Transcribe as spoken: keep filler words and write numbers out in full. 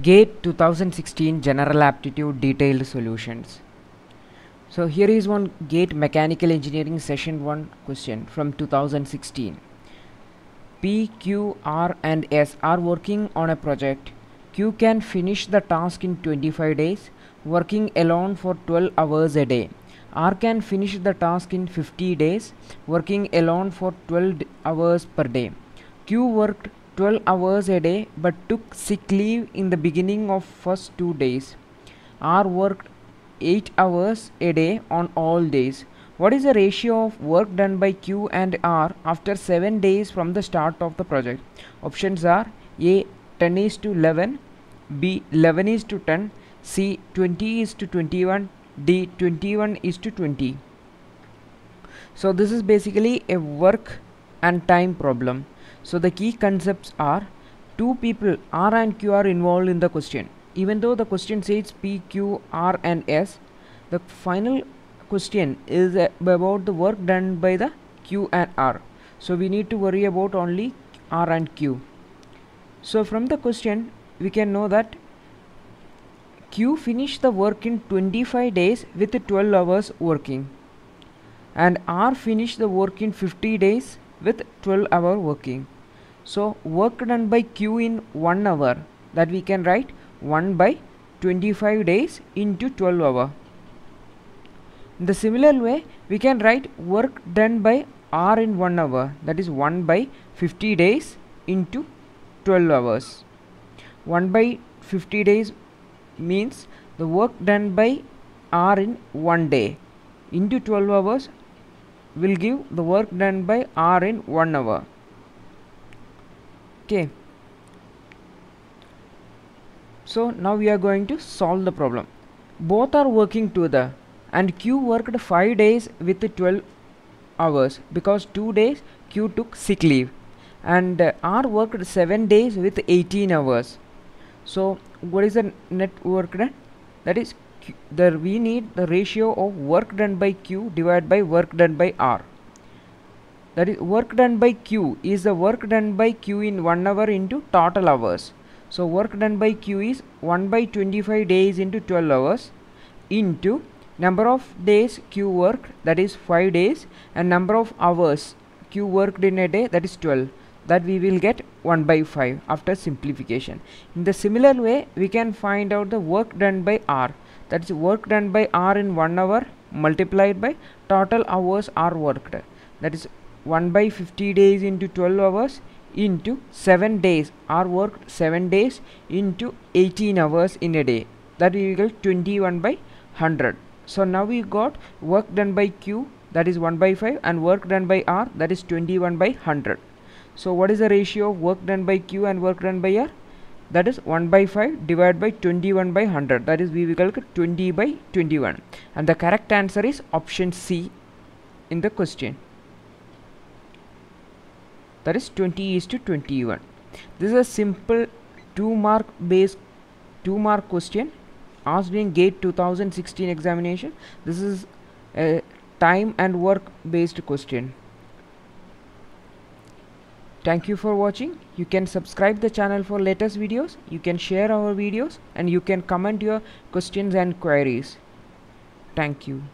GATE two thousand sixteen General Aptitude Detailed Solutions. So here is one GATE Mechanical Engineering Session one question from two thousand sixteen. P, Q, R and S are working on a project. Q can finish the task in twenty-five days, working alone for twelve hours a day. R can finish the task in fifty days, working alone for twelve hours per day. Q worked twelve hours a day but took sick leave in the beginning of first two days. R worked eight hours a day on all days. What is the ratio of work done by Q and R after seven days from the start of the project? Options are A ten is to eleven, B eleven is to ten, C twenty is to twenty-one, D twenty-one is to twenty. So this is basically a work and time problem. So the key concepts are two people R and Q are involved in the question. Even though the question says P, Q, R and S, the final question is about the work done by the Q and R. So we need to worry about only R and Q. So from the question we can know that Q finished the work in twenty-five days with twelve hours working, and R finished the work in fifty days with twelve hour working. So work done by Q in one hour, that we can write one by twenty-five days into twelve hour. In the similar way, we can write work done by R in one hour, that is one by fifty days into twelve hours. one by fifty days means the work done by R in one day into twelve hours will give the work done by R in one hour. Okay. So now we are going to solve the problem. Both are working together, and Q worked five days with twelve hours because two days Q took sick leave, and uh, R worked seven days with eighteen hours. So what is the net work done? That is Q, the, we need the ratio of work done by Q divided by work done by R. That is, work done by Q is the work done by Q in one hour into total hours. So work done by Q is one by twenty-five days into twelve hours into number of days Q worked, that is five days, and number of hours Q worked in a day, that is twelve. That we will get one by five after simplification. In the similar way, we can find out the work done by R. That is work done by R in one hour multiplied by total hours R worked. That is one by fifty days into twelve hours into seven days. R worked seven days into eighteen hours in a day. That we will get twenty-one by one hundred. So now we got work done by Q, that is one by five, and work done by R, that is twenty-one by one hundred. So what is the ratio of work done by Q and work done by R? That is one by five divided by twenty-one by one hundred. That is we will calculate twenty by twenty-one. And the correct answer is option C in the question. That is twenty is to twenty-one. This is a simple two mark based two mark question asked in GATE two thousand sixteen examination. This is a time and work based question. Thank you for watching. You can subscribe the channel for latest videos. You can share our videos, and you can comment your questions and queries. Thank you.